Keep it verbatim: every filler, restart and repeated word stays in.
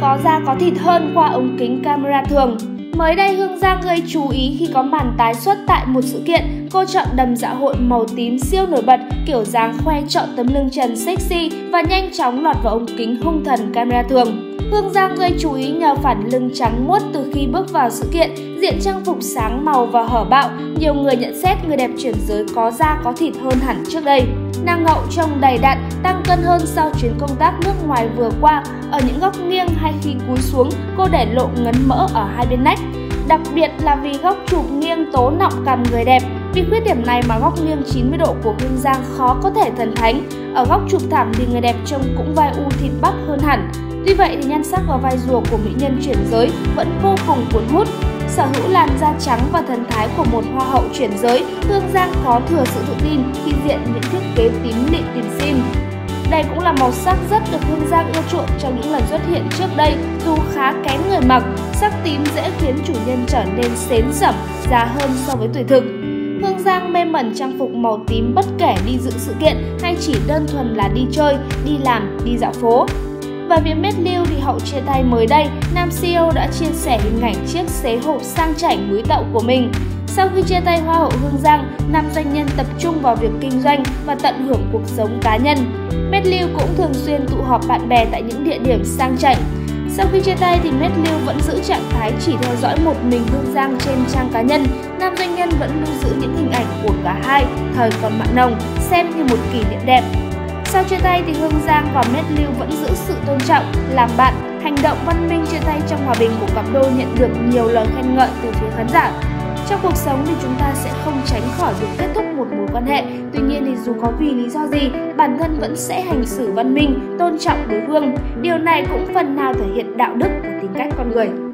có da có thịt hơn qua ống kính camera thường. Mới đây, Hương Giang gây chú ý khi có màn tái xuất tại một sự kiện. Cô chọn đầm dạ hội màu tím siêu nổi bật, kiểu dáng khoe trọn tấm lưng trần sexy và nhanh chóng lọt vào ống kính hung thần camera thường. Hương Giang gây chú ý nhờ phản lưng trắng muốt từ khi bước vào sự kiện, diện trang phục sáng màu và hở bạo. Nhiều người nhận xét người đẹp chuyển giới có da có thịt hơn hẳn trước đây. Nàng ngậu trông đầy đặn, tăng cân hơn sau chuyến công tác nước ngoài vừa qua. Ở những góc nghiêng hay khi cúi xuống, cô để lộ ngấn mỡ ở hai bên nách. Đặc biệt là vì góc chụp nghiêng tố nọng cằm người đẹp. Vì khuyết điểm này mà góc nghiêng chín mươi độ của Hương Giang khó có thể thần thánh. Ở góc chụp thẳng thì người đẹp trông cũng vai u thịt bắp hơn hẳn. Tuy vậy thì nhan sắc và vai rùa của mỹ nhân chuyển giới vẫn vô cùng cuốn hút. Sở hữu làn da trắng và thần thái của một hoa hậu chuyển giới, Hương Giang có thừa sự tự tin khi diện những thiết kế tím lịm tìm sim. Đây cũng là màu sắc rất được Hương Giang ưa chuộng trong những lần xuất hiện trước đây, dù khá kén người mặc. Sắc tím dễ khiến chủ nhân trở nên sến sẩm, già hơn so với tuổi thực. Hương Giang mê mẩn trang phục màu tím bất kể đi dự sự kiện hay chỉ đơn thuần là đi chơi, đi làm, đi dạo phố. Và phía Matt Liu thì hậu chia tay mới đây, nam xê e ô đã chia sẻ hình ảnh chiếc xế hộp sang chảnh múi tậu của mình. Sau khi chia tay Hoa hậu Hương Giang, nam doanh nhân tập trung vào việc kinh doanh và tận hưởng cuộc sống cá nhân. Matt Liu cũng thường xuyên tụ họp bạn bè tại những địa điểm sang chảnh. Sau khi chia tay thì Matt Liu vẫn giữ trạng thái chỉ theo dõi một mình Hương Giang trên trang cá nhân. Nam doanh nhân vẫn lưu giữ những hình ảnh của cả hai thời còn mặn nồng, xem như một kỷ niệm đẹp. Sau chia tay thì Hương Giang và Matt Liu vẫn giữ sự tôn trọng, làm bạn. Hành động văn minh chia tay trong hòa bình của cặp đôi nhận được nhiều lời khen ngợi từ phía khán giả. Trong cuộc sống thì chúng ta sẽ không tránh khỏi việc kết thúc một mối quan hệ. Tuy nhiên thì dù có vì lý do gì, bản thân vẫn sẽ hành xử văn minh, tôn trọng đối phương. Điều này cũng phần nào thể hiện đạo đức và tính cách con người.